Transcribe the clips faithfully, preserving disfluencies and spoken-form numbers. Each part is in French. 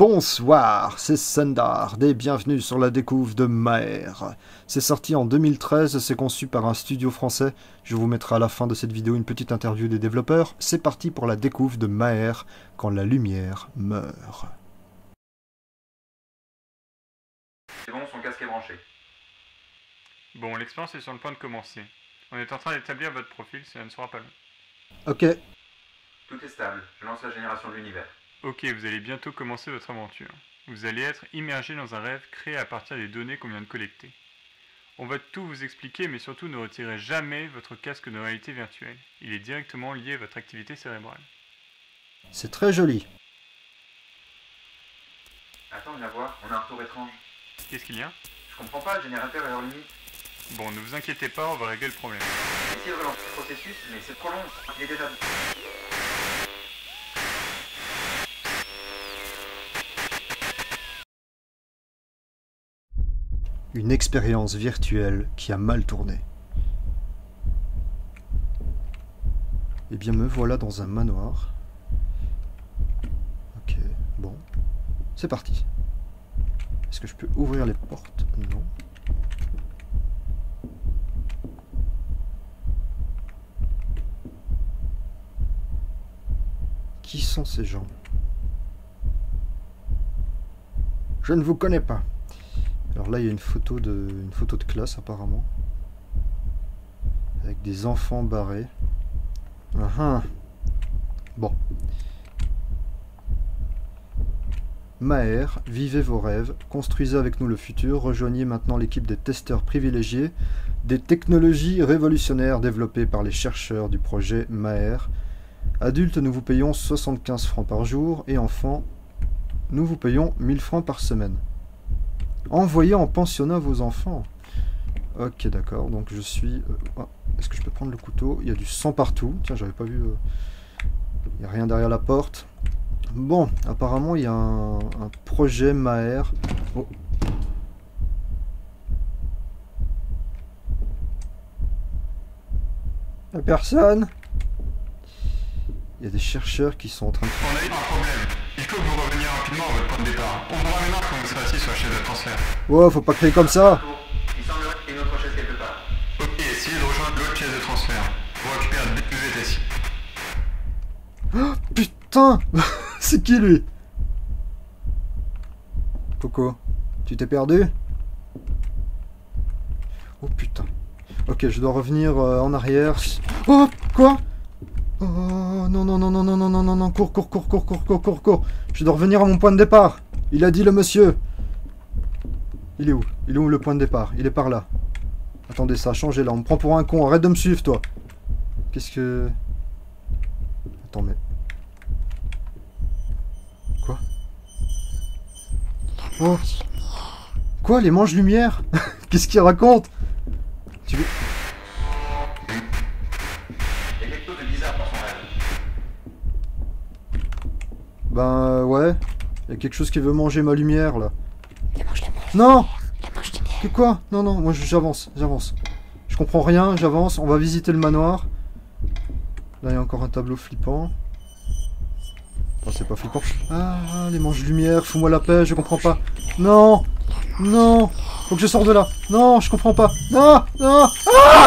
Bonsoir, c'est Thundard et bienvenue sur la découverte de Maere. C'est sorti en deux mille treize, c'est conçu par un studio français. Je vous mettrai à la fin de cette vidéo une petite interview des développeurs. C'est parti pour la découverte de Maere quand la lumière meurt. C'est bon, son casque est branché. Bon, l'expérience est sur le point de commencer. On est en train d'établir votre profil, cela ne sera pas long. Ok. Tout est stable, je lance la génération de l'univers. Ok, vous allez bientôt commencer votre aventure. Vous allez être immergé dans un rêve créé à partir des données qu'on vient de collecter. On va tout vous expliquer, mais surtout ne retirez jamais votre casque de réalité virtuelle. Il est directement lié à votre activité cérébrale. C'est très joli. Attends, viens voir, on a un retour étrange. Qu'est-ce qu'il y a? Je comprends pas, le générateur est hors limite. Bon, ne vous inquiétez pas, on va régler le problème. Essayez de relancer le processus, mais c'est trop long, il est déjà... Une expérience virtuelle qui a mal tourné. Eh bien, me voilà dans un manoir. Ok, bon. C'est parti. Est-ce que je peux ouvrir les portes? Non. Qui sont ces gens? Je ne vous connais pas. Alors là, il y a une photo de, une photo de classe, apparemment. Avec des enfants barrés. Uh-huh. Bon. Maere, vivez vos rêves, construisez avec nous le futur, rejoignez maintenant l'équipe des testeurs privilégiés, des technologies révolutionnaires développées par les chercheurs du projet Maere. Adultes, nous vous payons soixante-quinze francs par jour, et enfants, nous vous payons mille francs par semaine. Envoyez en pensionnat vos enfants. Ok, d'accord, donc je suis... Oh, est-ce que je peux prendre le couteau? Il y a du sang partout. Tiens, j'avais pas vu... Il n'y a rien derrière la porte. Bon, apparemment, il y a un, un projet Maere. Oh. La personne? Il y a des chercheurs qui sont en train de... On a eu un problème. Il faut que vous reveniez rapidement à votre point de départ. On vous ramènera quand vous serez assis sur la chaise de transfert. Wow, faut pas créer comme ça. Il semblerait qu'il y ait une autre chaise quelque part. Ok, essayez de rejoindre l'autre chaise de transfert. Vous récupérez le début des assis. Oh, putain. C'est qui, lui? Coco, tu t'es perdu? Oh, putain. Ok, je dois revenir euh, en arrière. Oh, quoi? Oh non non non non non non non non non, cours cours cours cours cours cours cours cours. Je dois revenir à mon point de départ. Il a dit le monsieur. Il est où? Il est où le point de départ? Il est par là. Attendez, ça a changé là. On me prend pour un con. Arrête de me suivre, toi. Qu'est-ce que... Attends, mais... Quoi? Oh. Quoi? Les manches lumière? Qu'est-ce qu'il raconte? Tu veux... Ben euh, ouais, il y a quelque chose qui veut manger ma lumière là. La manche de lumière. Non. La manche de lumière. Que quoi? Non, non, moi j'avance, j'avance. Je comprends rien, j'avance, on va visiter le manoir. Là il y a encore un tableau flippant. Oh, c'est pas flippant. Ah, les manches de lumière, fous-moi la paix, je comprends pas. Non. Non. Faut que je sorte de là. Non, je comprends pas. Non. Non. Ah.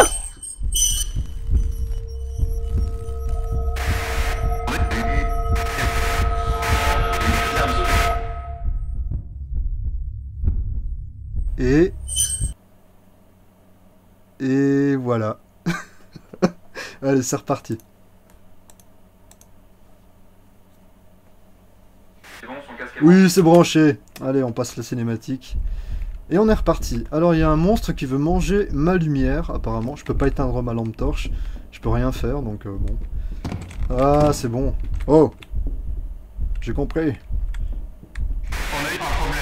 Et... Et voilà. Allez, c'est reparti. C'est bon, son casque est branché. Oui, c'est branché. Allez, on passe la cinématique. Et on est reparti. Alors, il y a un monstre qui veut manger ma lumière, apparemment. Je peux pas éteindre ma lampe torche. Je peux rien faire, donc euh, bon. Ah, c'est bon. Oh! J'ai compris. On a eu un problème.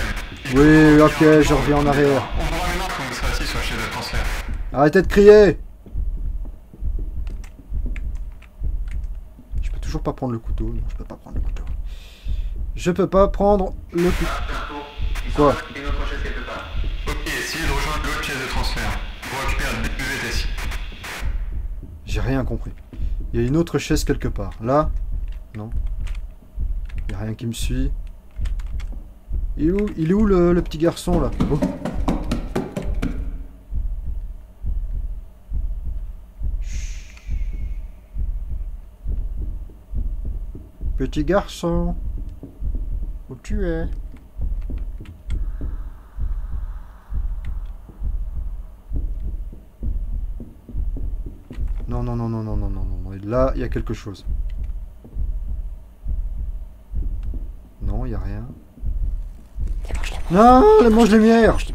Oui, ok, je reviens en arrière. On vous ramènera quand vous serez assis sur la chaise de transfert. Arrêtez de crier! Je peux toujours pas prendre le couteau. Non, je peux pas prendre le couteau. Je peux pas prendre le couteau. Quoi? Ok, essayez de rejoindre l'autre chaise de transfert. Vous récupérez le début des assis. J'ai rien compris. Il y a une autre chaise quelque part. Là? Non. Il n'y a rien qui me suit. Il est où, il est où le, le petit garçon là? Oh. Petit garçon, où tu es? Non, non, non, non, non, non, non, non. Et là, il y a quelque chose. Non, il n'y a rien. Non, les mange les mières. Je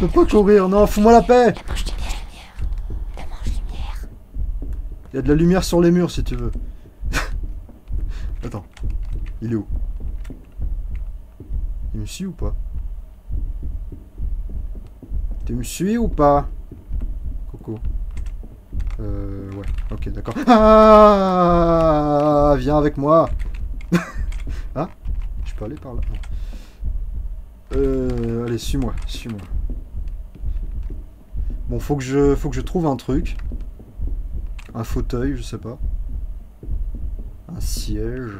peux pas courir, non, fous-moi la paix. Il y a de la lumière sur les murs si tu veux. Attends, il est où? Il me suit ou pas? Tu me suis ou pas? Coco. Euh, ouais, ok, d'accord. Ah, viens avec moi. Hein? Je peux aller par là? Non. Euh, allez, suis-moi, suis-moi. Bon, faut que je, faut que je trouve un truc. Un fauteuil, je sais pas. Un siège.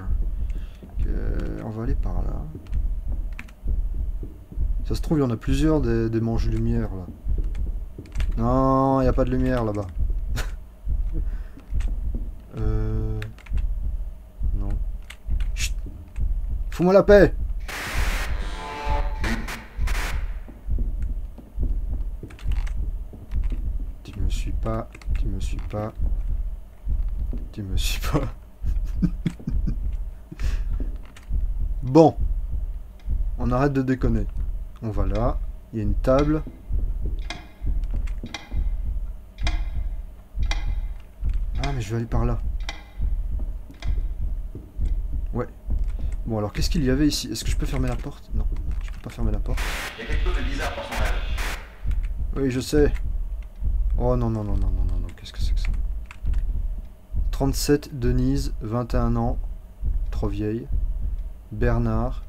Euh, on va aller par là. Ça se trouve, il y en a plusieurs des, des manches-lumière là. Non, il n'y a pas de lumière là-bas. euh... Non. Chut. Fous-moi la paix. Tu me suis pas. Tu me suis pas. Tu me suis pas. Bon. On arrête de déconner. On va là. Il y a une table. Ah, mais je vais aller par là. Ouais. Bon, alors, qu'est-ce qu'il y avait ici? Est-ce que je peux fermer la porte? Non, je peux pas fermer la porte. Il y a quelque chose de bizarre dans son rêve. Oui, je sais. Oh, non, non, non, non, non, non, non. Qu'est-ce que c'est que ça? trente-sept, Denise, vingt et un ans, trop vieille. Bernard,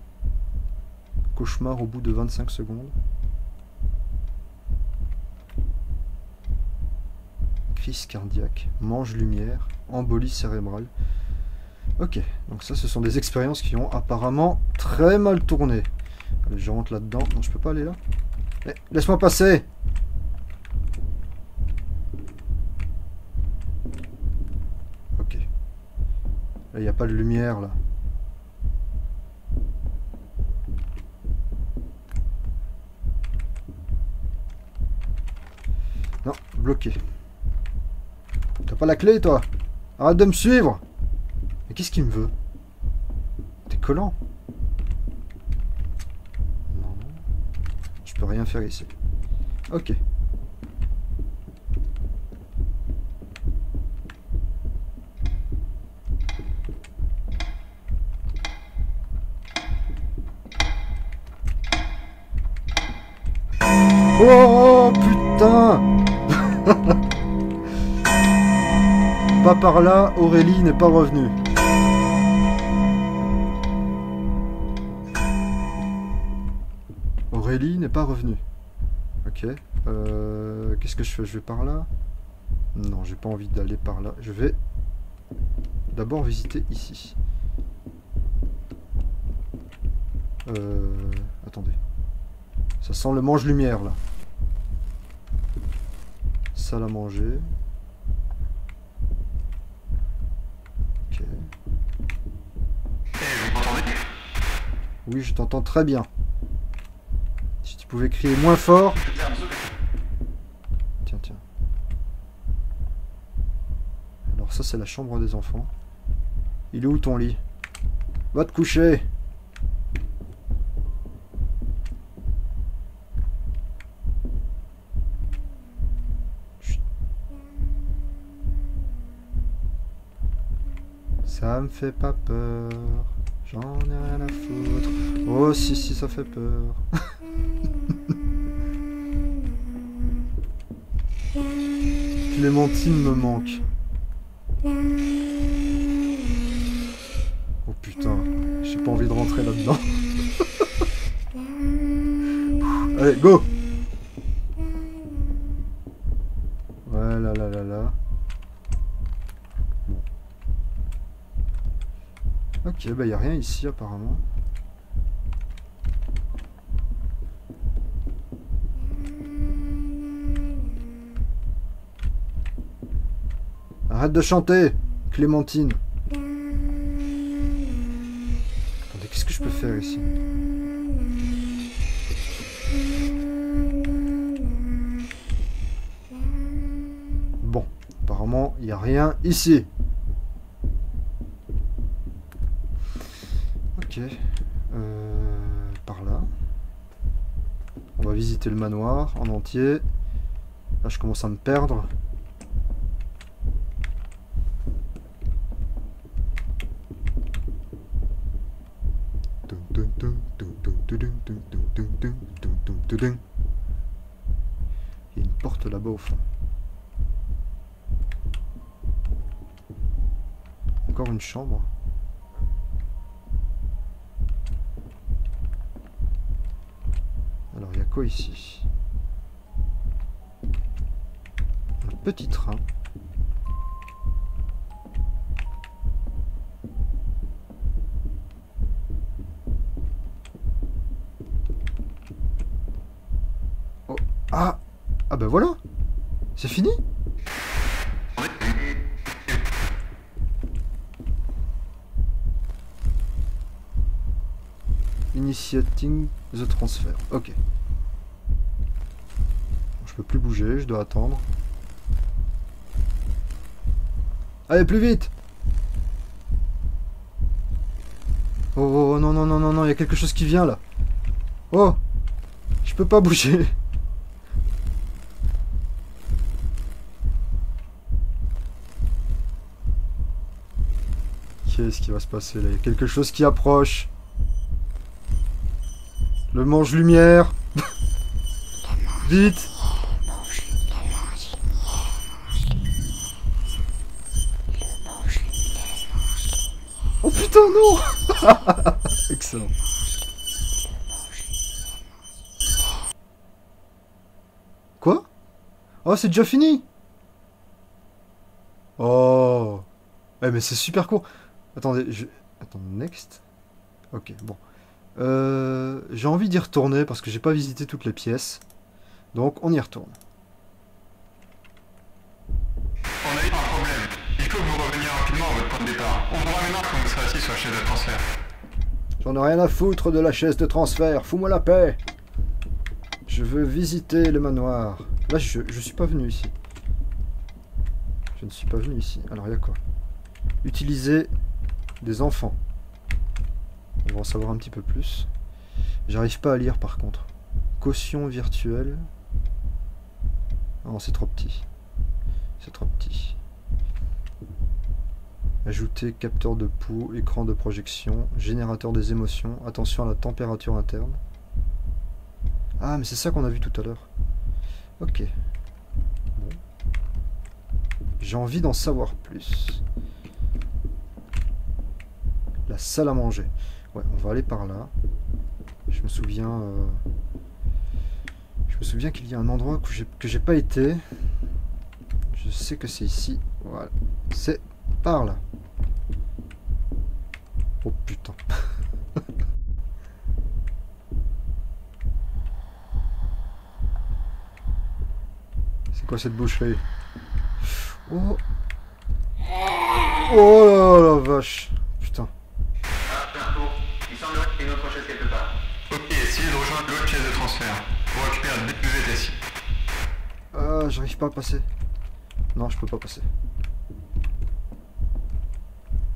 cauchemar au bout de vingt-cinq secondes. Crise cardiaque, mange lumière, embolie cérébrale. Ok, donc ça, ce sont des expériences qui ont apparemment très mal tourné. Allez, je rentre là-dedans. Non, je peux pas aller là. Eh, laisse-moi passer! Là, il n'y a pas de lumière, là. Non, bloqué. T'as pas la clé, toi? Arrête de me suivre! Mais qu'est-ce qu'il me veut? T'es collant. Non. Je peux rien faire ici. Ok. Oh putain. Pas par là, Aurélie n'est pas revenue. Aurélie n'est pas revenue. Ok. Euh, Qu'est-ce que je fais? Je vais par là? Non, j'ai pas envie d'aller par là. Je vais d'abord visiter ici. Euh, attendez. Ça sent le mange-lumière, là. Salle à manger. Ok. Oui, je t'entends très bien. Si tu pouvais crier moins fort. Tiens, tiens. Alors ça, c'est la chambre des enfants. Il est où ton lit? Va te coucher. Ça me fait pas peur, j'en ai rien à foutre. Oh si si, ça fait peur. Clémentine me manque. Oh putain, j'ai pas envie de rentrer là-dedans. Allez, go. Voilà, là, là, là. Ok, bah il n'y a rien ici apparemment. Arrête de chanter, Clémentine. Attendez, qu'est-ce que je peux faire ici? Bon, apparemment, il n'y a rien ici. Ok. Euh, par là. On va visiter le manoir en entier. Là, je commence à me perdre. Il y a une porte là-bas au fond. Encore une chambre. Alors, il y a quoi ici? Un petit train. Ah, ah ben voilà, c'est fini. Initiating the transfer, ok. Je peux plus bouger, je dois attendre. Allez, plus vite. Oh, oh, oh non, non, non, non, non, il y a quelque chose qui vient là. Oh, je peux pas bouger. Qu'est-ce qui va se passer là? Il y a quelque chose qui approche. Le mange-lumière. Vite. Oh putain non. Excellent. Quoi? Oh c'est déjà fini. Oh. Eh mais c'est super court. Attendez, je... Attends, next. Ok, bon. Euh, j'ai envie d'y retourner parce que j'ai pas visité toutes les pièces. Donc, on y retourne. On a eu un problème. Il faut que vous reveniez rapidement à votre point de départ. On vous ramènera quand vous serez assis sur la chaise de transfert. J'en ai rien à foutre de la chaise de transfert. Fous-moi la paix. Je veux visiter le manoir. Là, je, je suis pas venu ici. Je ne suis pas venu ici. Alors, il y a quoi? Utiliser... des enfants. On va en savoir un petit peu plus. J'arrive pas à lire par contre. Caution virtuelle. Non, c'est trop petit. C'est trop petit. Ajouter capteur de pouls, écran de projection, générateur des émotions, attention à la température interne. Ah, mais c'est ça qu'on a vu tout à l'heure. Ok. Bon. J'ai envie d'en savoir plus. La salle à manger. Ouais, on va aller par là. Je me souviens... Euh, je me souviens qu'il y a un endroit que j'ai que j'ai pas été. Je sais que c'est ici. Voilà. C'est par là. Oh putain. C'est quoi cette boucherie? Oh. Oh la vache. Ah, j'arrive pas à passer. Non, je peux pas passer.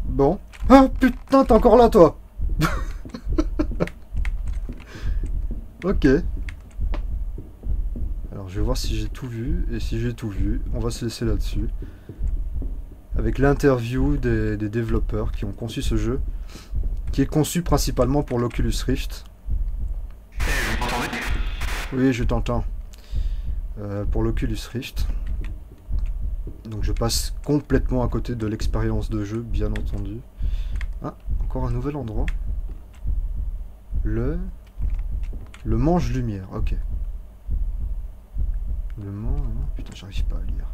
Bon. Ah, putain, t'es encore là, toi. Ok. Alors, je vais voir si j'ai tout vu. Et si j'ai tout vu, on va se laisser là-dessus. Avec l'interview des, des développeurs qui ont conçu ce jeu. Qui est conçu principalement pour l'Oculus Rift. Oui, je t'entends. Euh, pour l'Oculus Rift. Donc je passe complètement à côté de l'expérience de jeu, bien entendu. Ah, encore un nouvel endroit. Le... Le mange-lumière, ok. Le mange... Putain, j'arrive pas à lire.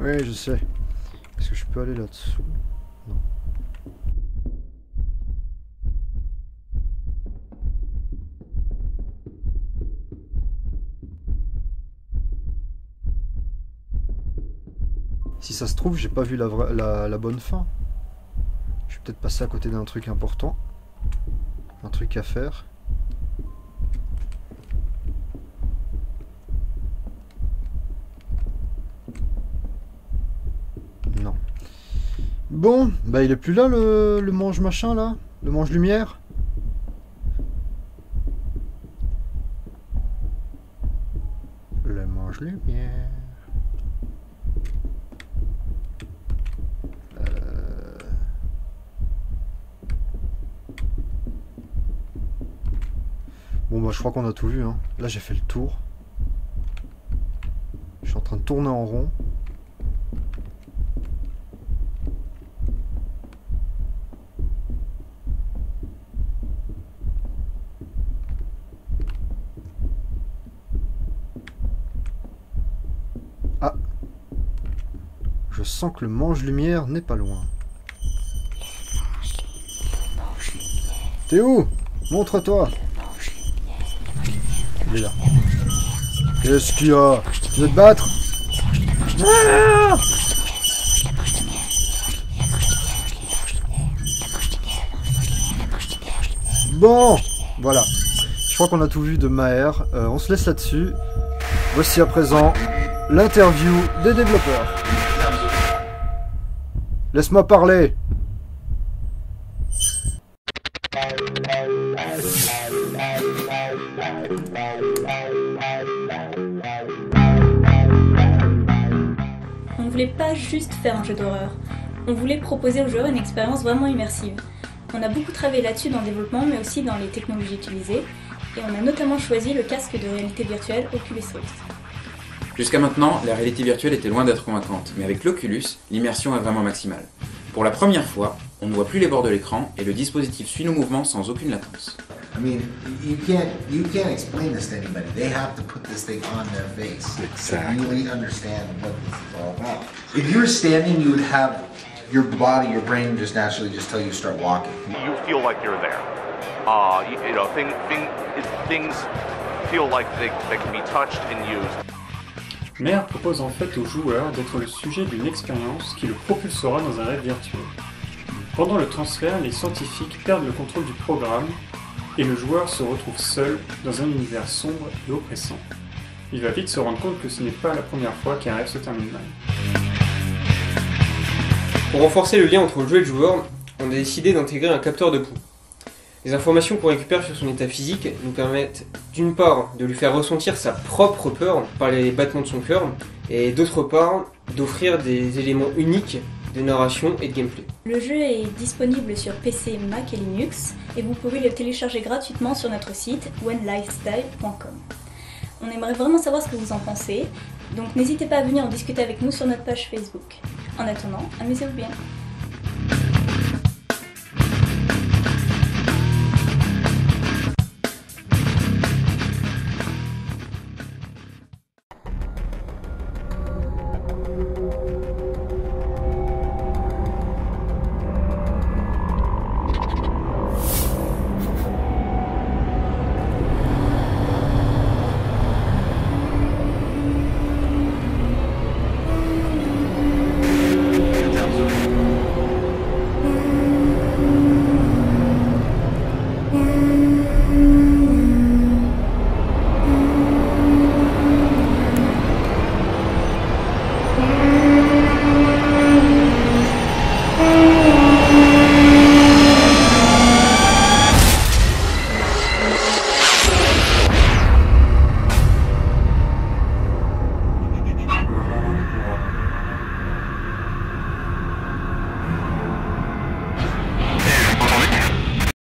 Oui, je sais. Est-ce que je peux aller là-dessous? Non. Si ça se trouve, j'ai pas vu la, la, la bonne fin. Je suis peut-être passé à côté d'un truc important. Un truc à faire. Non. Bon, bah il est plus là le, le mange machin là, le mange lumière. Le mange lumière. Bon bah je crois qu'on a tout vu, hein. Là j'ai fait le tour. Je suis en train de tourner en rond. Ah! Je sens que le mange-lumière n'est pas loin. T'es où? Montre-toi! Il est là. Qu'est-ce qu'il y a? Tu veux te battre? Ah, bon, voilà. Je crois qu'on a tout vu de Maere. Euh, on se laisse là-dessus. Voici à présent l'interview des développeurs. Laisse-moi parler. On ne voulait pas juste faire un jeu d'horreur, on voulait proposer aux joueurs une expérience vraiment immersive. On a beaucoup travaillé là-dessus dans le développement mais aussi dans les technologies utilisées et on a notamment choisi le casque de réalité virtuelle Oculus Rift. Jusqu'à maintenant, la réalité virtuelle était loin d'être convaincante, mais avec l'Oculus, l'immersion est vraiment maximale. Pour la première fois, on ne voit plus les bords de l'écran et le dispositif suit nos mouvements sans aucune latence. I mean, you can't you can't explain this to anybody. They have to put this thing on their face exactly. To really understand what this is all about. If you were standing, you would have your body, your brain, just naturally just tell you to start walking. You feel like you're there. Uh, you, you know, thing, thing, it, things feel like they, they can be touched and used. Maere propose en fait aux joueurs d'être le sujet d'une expérience qui le propulsera dans un rêve virtuel. Pendant le transfert, les scientifiques perdent le contrôle du programme. Et le joueur se retrouve seul dans un univers sombre et oppressant. Il va vite se rendre compte que ce n'est pas la première fois qu'un rêve se termine mal. Pour renforcer le lien entre le jeu et le joueur, on a décidé d'intégrer un capteur de pouls. Les informations qu'on récupère sur son état physique nous permettent d'une part de lui faire ressentir sa propre peur par les battements de son cœur, et d'autre part d'offrir des éléments uniques de narration et de gameplay. Le jeu est disponible sur P C, Mac et Linux et vous pouvez le télécharger gratuitement sur notre site when lights die point com. On aimerait vraiment savoir ce que vous en pensez, donc n'hésitez pas à venir en discuter avec nous sur notre page Facebook. En attendant, amusez-vous bien.